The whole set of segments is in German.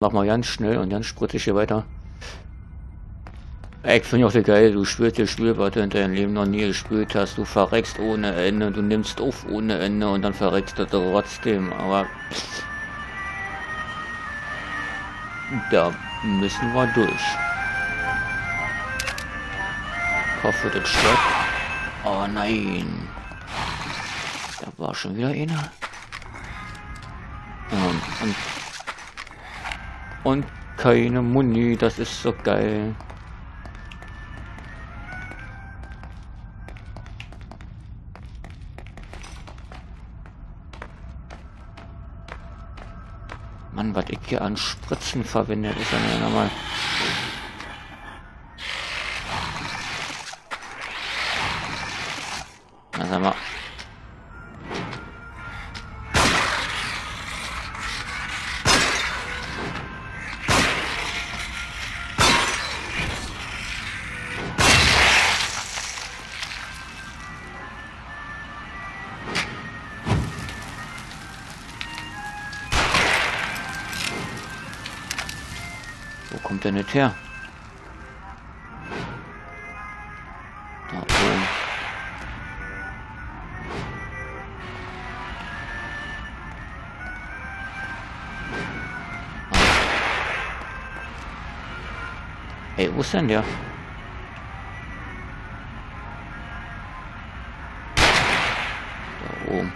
Mach mal ganz schnell und ganz sprittig hier weiter. Ich finde auch so geil, du spürst die Spülplatte in deinem Leben noch nie gespült hast. Du verreckst ohne Ende, du nimmst auf ohne Ende und dann verreckst du trotzdem. Aber da müssen wir durch. Ich hoffe, das stört. Oh nein. Da war schon wieder einer. Und keine Muni, das ist so geil. Mann, was ich hier an Spritzen verwendet, ist ja nicht normal. Na, sag mal. Kommt er nicht her? Da oben. Ah. Ey, wo ist denn der? Da oben.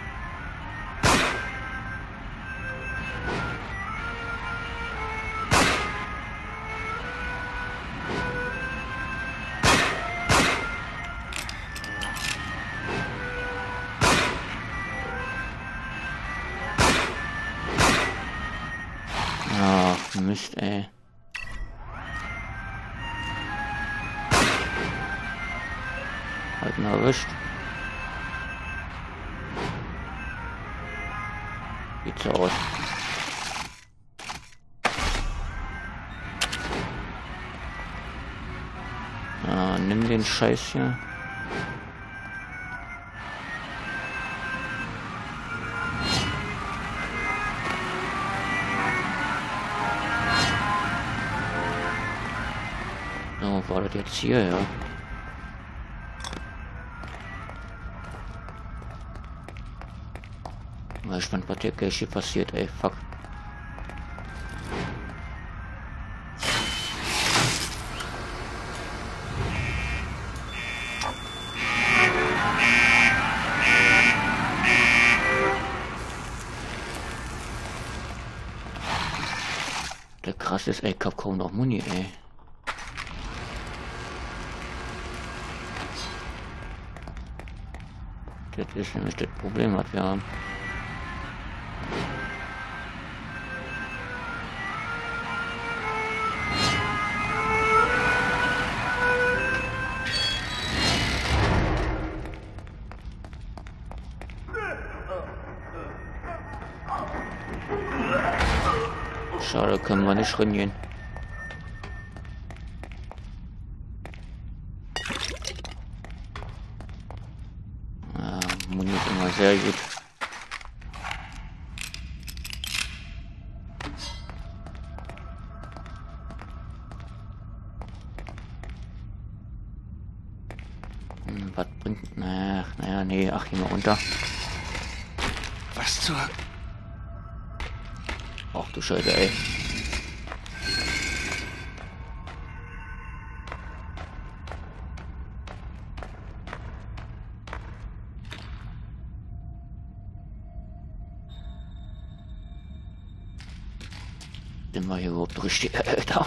Mist, ey. Halt mal erwischt. Sieht's aus. Ah, nimm den Scheiß hier. War das jetzt hier, ja? Mal gespannt, was hier passiert, ey, fuck. Der krass ist, ey, kaum noch Muni, ey. Das ist nämlich das Problem, was wir haben. Schade, können wir nicht reingehen. Sehr gut. Was bringt... Naja, nee, ach, hier mal runter. Was zur... Ach du Scheiße, ey. Sind wir hier überhaupt richtig, Alter?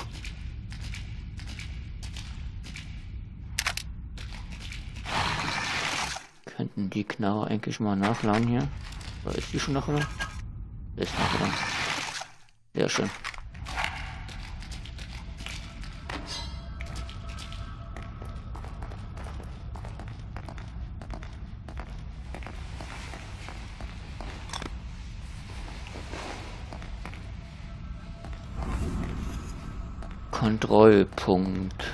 Könnten die Knarre eigentlich mal nachladen hier? Oder ist die schon noch oder? Ist noch oder? Sehr schön. Kontrollpunkt.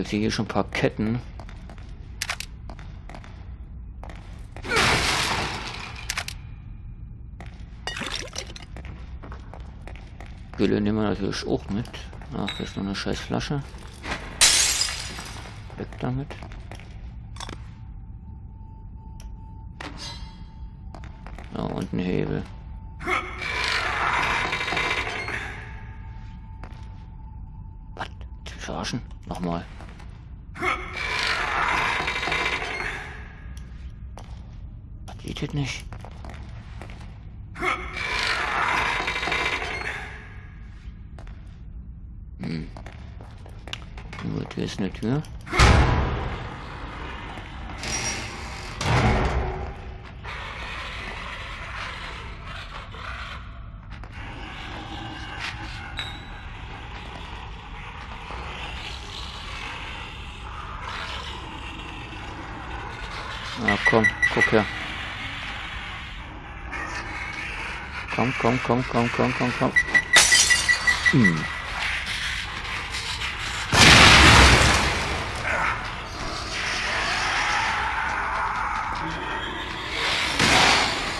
Ich sehe hier schon ein paar Ketten. Gut. Pille nehmen wir natürlich auch mit. Ach, hier ist noch eine scheiß Flasche. Weg damit. Ja, und ein Hebel. Was? Zum Verarschen? Nochmal. Was geht das nicht? Gut, hier ist eine Tür. Ah, komm, guck her. Komm, komm, komm, komm, komm, komm, komm. Hm.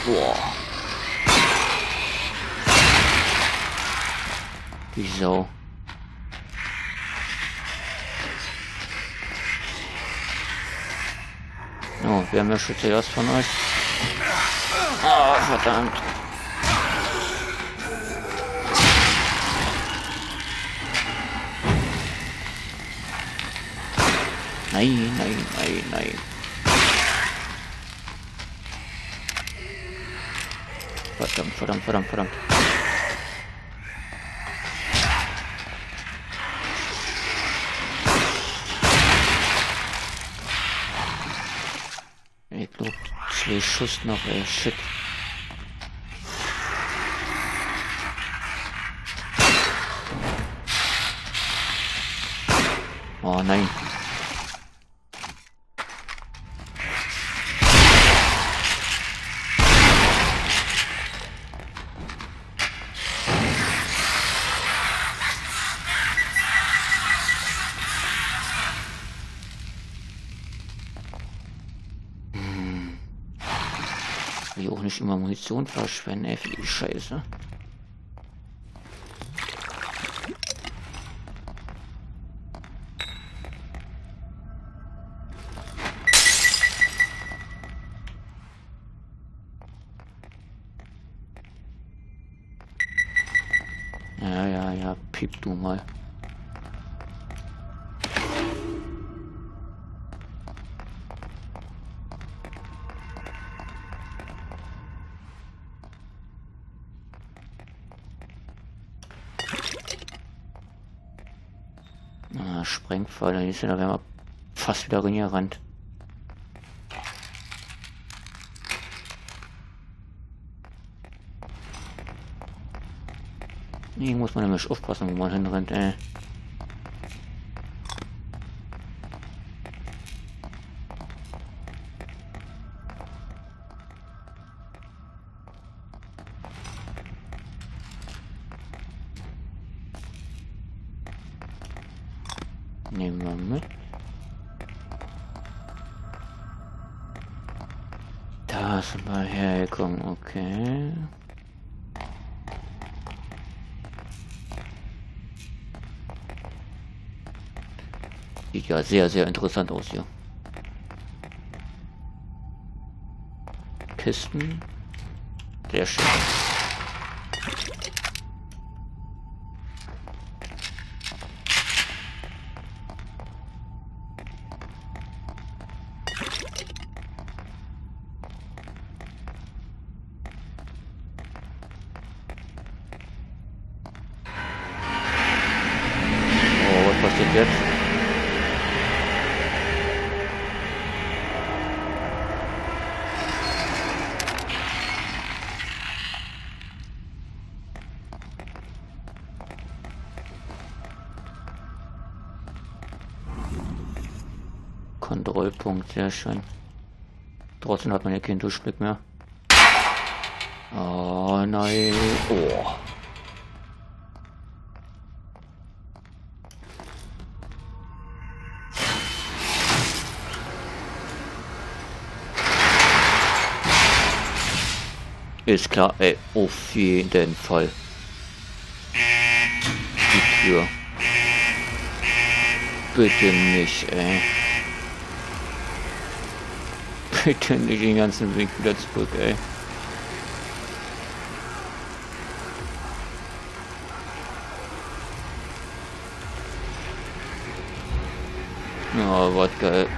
Boah. Die Sau. Oh, wer mehr Schütze erst von euch? Ah, verdammt. Nein, nein, nein, nein. Verdammt, verdammt, verdammt, verdammt. Ich glaub, 2 Schuss noch, ey, shit. Oh nein. Ich auch nicht immer Munition verschwenden, ey, für die Scheiße. Ja, piep du mal. Sprengfalle, hier ist ja, da wären wir fast wieder reingerannt. Nee, muss man nämlich aufpassen, wo man hinrennt, ey. Nehmen wir mit. Da ist mal hergekommen, okay. Sieht ja sehr, sehr interessant aus hier. Kisten. Sehr schön. Jetzt. Kontrollpunkt, sehr schön. Trotzdem hat man ja keinen Durchblick mehr. Oh nein. Oh. Ist klar, ey, auf jeden Fall. die Tür. Bitte nicht, ey. Bitte nicht den ganzen Weg wieder zurück, ey. Oh, was geil.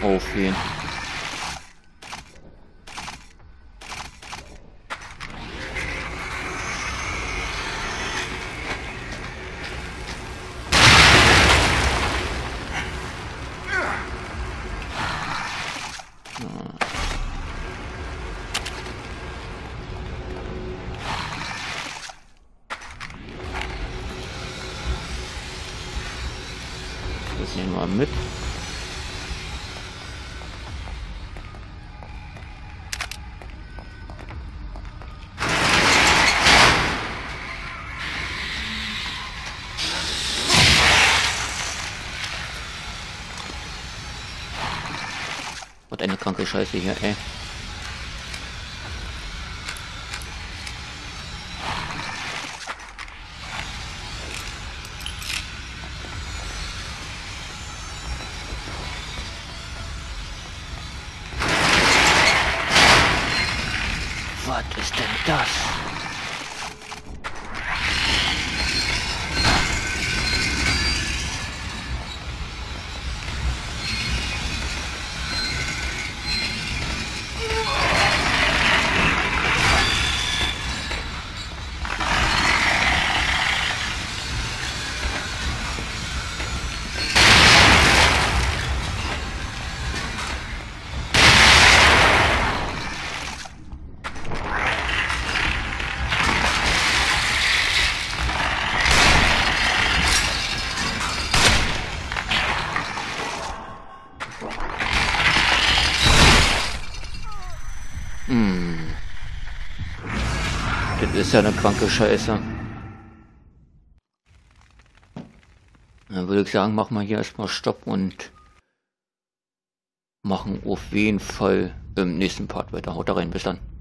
Aufheben. Das nehmen wir mit. Was eine kranke Scheiße hier, ey. Was ist denn das? Das ist ja eine kranke Scheiße. Dann würde ich sagen, machen wir hier erstmal Stopp und machen auf jeden Fall im nächsten Part weiter. Haut rein, bis dann.